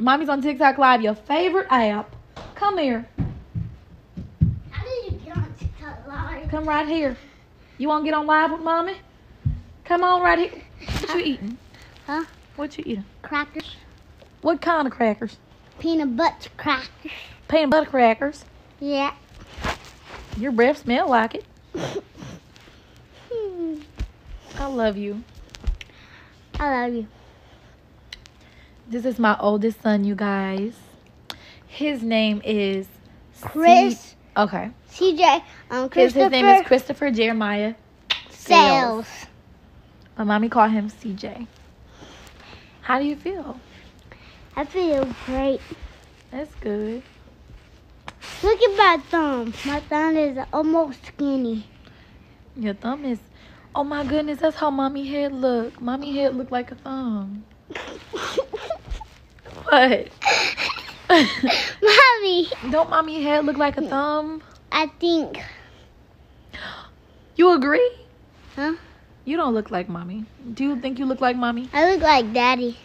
Mommy's on TikTok Live, your favorite app. Come here. How did you get on TikTok Live? Come right here. You want to get on live with Mommy? Come on right here. What you eating? Huh? What you eating? Crackers. What kind of crackers? Peanut butter crackers. Peanut butter crackers? Yeah. Your breath smells like it. I love you. I love you. This is my oldest son, you guys. His name is His name is Christopher Jeremiah Sails. My mommy called him CJ. How do you feel? I feel great. That's good. Look at my thumb. My thumb is almost skinny. Your thumb is... Oh my goodness, that's how mommy head look. Mommy head look like a thumb. What? Mommy. Don't mommy head look like a thumb? I think. You agree? Huh? You don't look like mommy. Do you think you look like mommy? I look like daddy.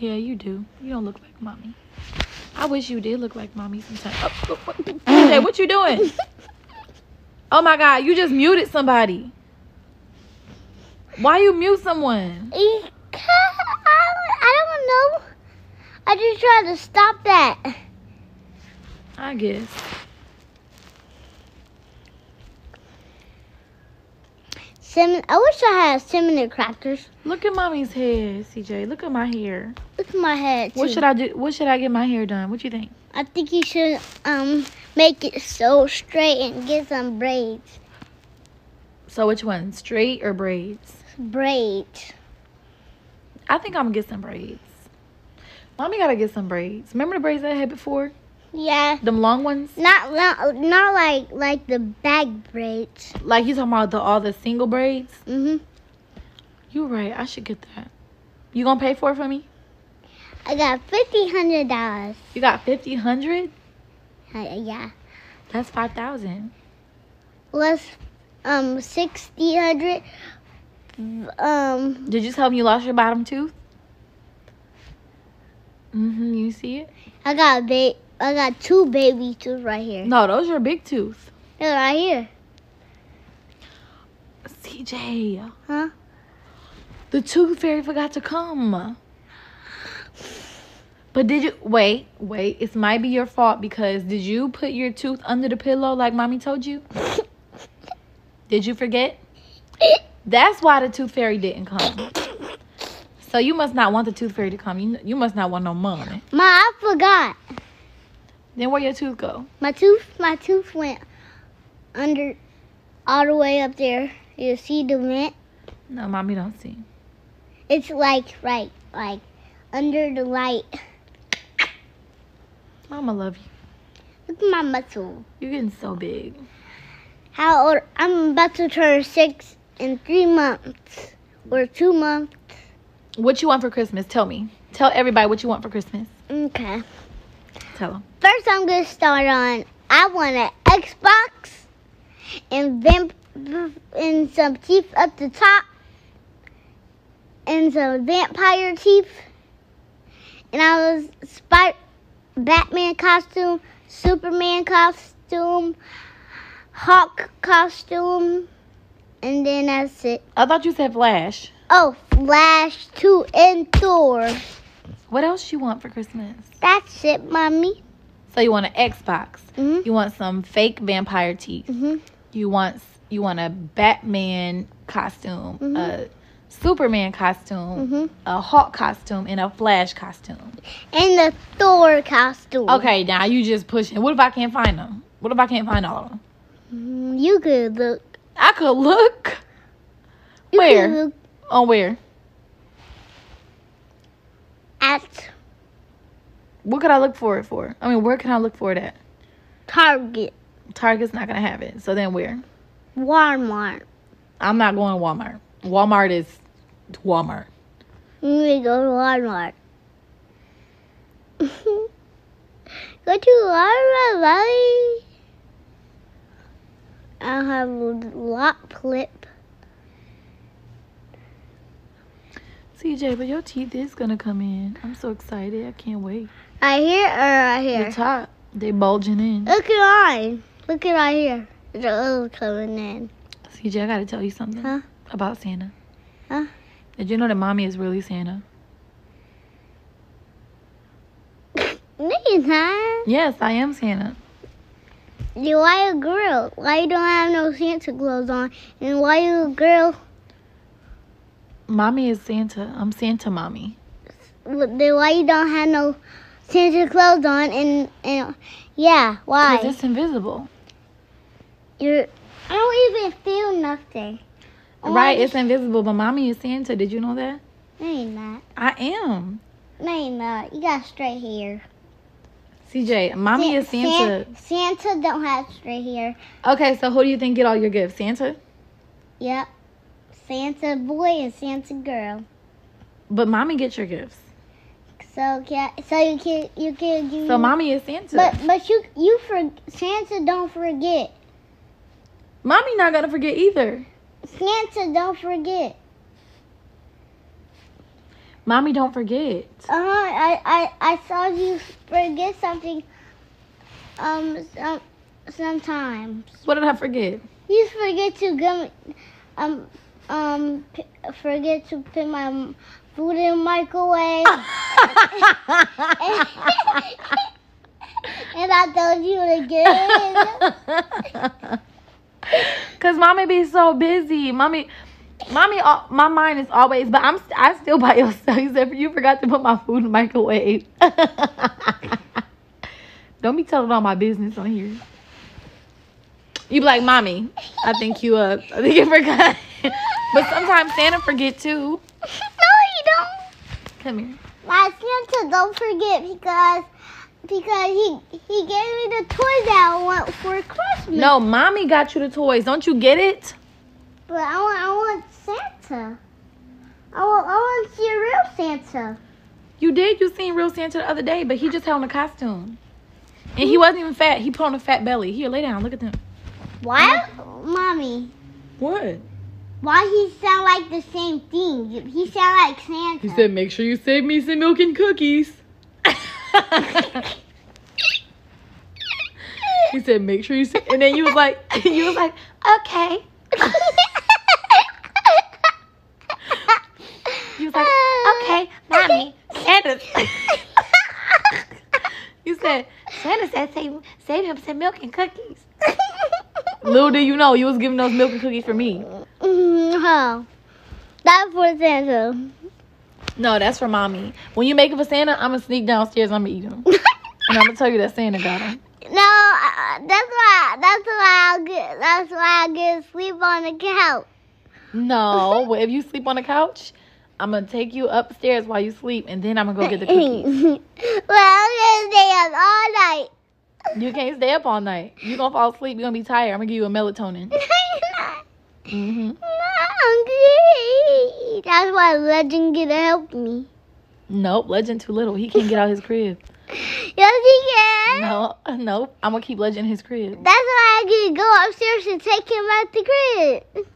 Yeah, you do. You don't look like mommy. I wish you did look like mommy sometimes. Oh, what you doing? Oh my God, you just muted somebody. Why you mute someone? I don't know. I just tried to stop that. I guess. I wish I had cinnamon crackers. Look at mommy's head, CJ. Look at my hair. Look at my head, too. What should I do? What should I get my hair done? What you think? I think you should make it so straight and get some braids. So which one? Straight or braids? Braids. I think I'm going to get some braids. Mommy got to get some braids. Remember the braids that I had before? Yeah. Them long ones? Not like the bag braids. Like you talking about all the single braids? Mm-hmm. You're right. I should get that. You going to pay for it for me? I got $1,500. You got $1,500? Yeah. That's $5,000. Less 600. Did you tell me you lost your bottom tooth? Mm-hmm. You see it? I got two baby tooth right here. No, those are big tooth. They're right here. CJ. Huh? The tooth fairy forgot to come. But did you... Wait. It might be your fault because did you put your tooth under the pillow like mommy told you? Did you forget? That's why the tooth fairy didn't come. So you must not want the tooth fairy to come. You must not want no money. Ma, I forgot. Then where your tooth go? My tooth went under, all the way up there. You see the vent? No, mommy don't see. It's like under the light. Mama love you. Look at my muscle. You're getting so big. How old? I'm about to turn 6 in 3 months or 2 months. What you want for Christmas? Tell me. Tell everybody what you want for Christmas. Okay. Tell them. First, I'm going to start on, I want an Xbox and some teeth up the top and some vampire teeth. And I was Batman costume, Superman costume, Hawk costume, and then that's it. I thought you said Flash. Oh, Flash 2 and Thor. What else you want for Christmas? That's it, Mommy. So you want an Xbox. Mm-hmm. You want some fake vampire teeth. Mm-hmm. You want a Batman costume, mm-hmm. a Superman costume, mm-hmm. a Hulk costume, and a Flash costume. And a Thor costume. Okay, now you just pushing. What if I can't find them? What if I can't find all of them? You could look. I could look? You where? Could look. On where? At. What could I look for it for? I mean, where can I look for it at? Target. Target's not going to have it. So then where? Walmart. I'm not going to Walmart. Walmart is Walmart. We go to Walmart. Go to Walmart, buddy. I'll have a lot clip. CJ, but your teeth is gonna come in. I'm so excited. I can't wait. Right here or right here? The top. They bulging in. Look at mine. Look at right here. It's a little coming in. CJ, I gotta tell you something. Huh? About Santa. Huh? Did you know that mommy is really Santa? No, you're not. Yes, I am Santa. Then why you a girl? Why you don't have no Santa clothes on? And why you a girl? Mommy is Santa. I'm Santa mommy. Then why you don't have no Santa clothes on? And yeah, why? Because it's invisible. I don't even feel nothing. Right, it's invisible, but mommy is Santa. Did you know that? No, you're not. I am. No, you're not. You got straight hair. CJ, mommy is Santa. Santa don't have straight hair. Okay, so who do you think get all your gifts? Santa? Yep. Santa boy and Santa girl. But mommy gets your gifts. So you can give. So mommy is Santa. But you for Santa don't forget. Mommy not gonna forget either. Santa don't forget. Mommy don't forget. I saw you forget something. Sometimes. What did I forget? You forget to go. Forget to put my food in the microwave. And I told you again. Cause mommy be so busy. Mommy, my mind is always. But I still by yourself. You said you forgot to put my food in the microwave. Don't be telling all my business on here. You be like, mommy, I think you forgot. But sometimes Santa forget too. No, he don't. Come here. My Santa don't forget because he gave me the toys that I want for Christmas. No, mommy got you the toys. Don't you get it? But I want Santa. I want to see a real Santa. You did. You seen real Santa the other day, but he just had on a costume. And he wasn't even fat. He put on a fat belly. Here, lay down. Look at them. Why, mommy? What? Why he sound like the same thing? He sound like Santa. He said, make sure you save me some milk and cookies. He said, make sure you save. And then you was like, okay. You was like, okay, mommy, Santa. You said, Santa said save him some milk and cookies. Little did you know, you was giving those milk and cookies for me. No, that's for Santa. No, that's for mommy. When you make it for Santa, I'm going to sneak downstairs and I'm going to eat them. And I'm going to tell you that Santa got them. No, that's why I get sleep on the couch. No, but if you sleep on the couch, I'm going to take you upstairs while you sleep, and then I'm going to go get the cookies. Well, I'm going to stay up all night. You can't stay up all night. You're going to fall asleep. You're going to be tired. I'm going to give you a melatonin. Mm-hmm. No, that's why Legend gonna help me. Nope, Legend too little. He can't get out his crib. Yes, he can. No, I'm gonna keep Legend in his crib. That's why I get to go upstairs and take him out the crib.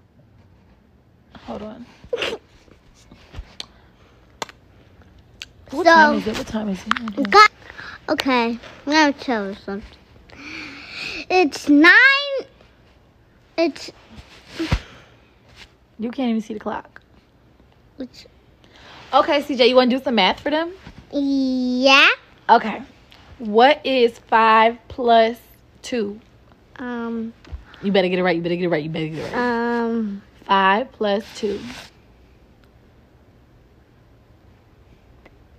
Hold on. What time is it? What time is it? Okay, I'm gonna tell you something. It's you can't even see the clock. Okay, CJ, you want to do some math for them? Yeah. Okay. What is 5 plus 2? You better get it right. You better get it right. 5 plus 2.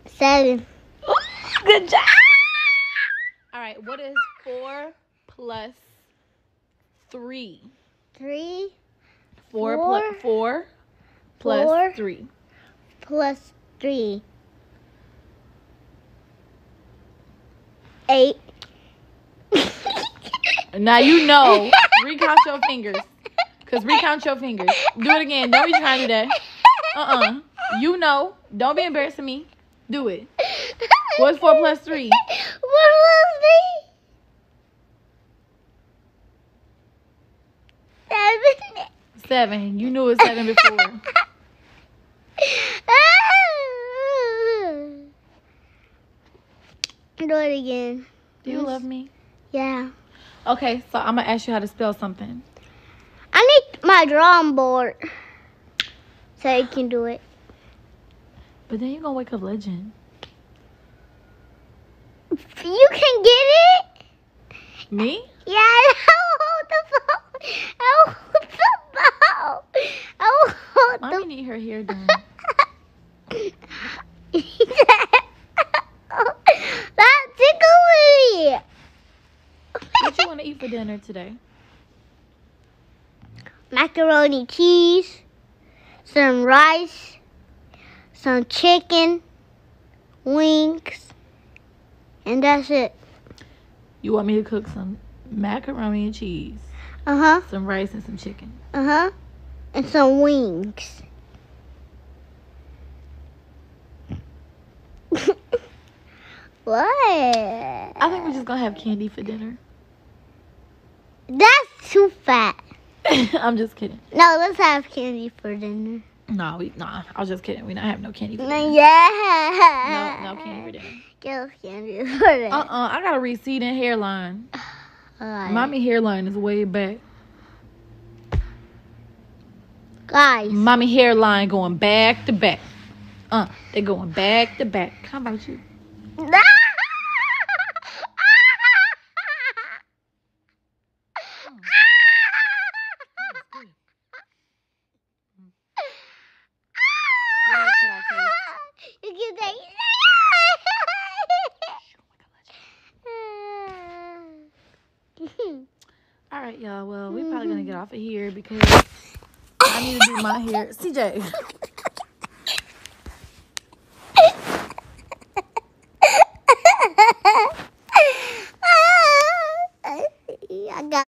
7. Ooh, good job. All right. What is 4 plus 3? 3. 4 plus 3. 4 plus 3. 8. Now you know. Recount your fingers. Because recount your fingers. Do it again. Don't be trying to do that. You know. Don't be embarrassing me. Do it. What's 4 plus 3? 4 plus 3. 7. You knew it was 7 before. Do it again. Do you love me? Yeah. Okay, so I'm going to ask you how to spell something. I need my drawing board so you can do it. But then you're going to wake up Legend. You can get it? Me? Yeah, I'll hold the phone. I'll hold the phone. I'll hold the phone. Mommy need her hair done. That tickled me. What you want to eat for dinner today? Macaroni cheese, some rice, some chicken, wings, and that's it. You want me to cook some macaroni and cheese? Uh-huh. Some rice and some chicken? Uh-huh. And some wings. What? I think we're just going to have candy for dinner. That's too fat. I'm just kidding. No, let's have candy for dinner. No, I was just kidding. We not have no candy for dinner. Yeah. No candy for dinner. Get candy for dinner. I got a receding hairline. Guys. Mommy hairline is way back. Guys. Mommy hairline going back to back. They're going back to back. How about you? All right, y'all. Well, we're probably gonna get off of here because I need to do my hair. CJ.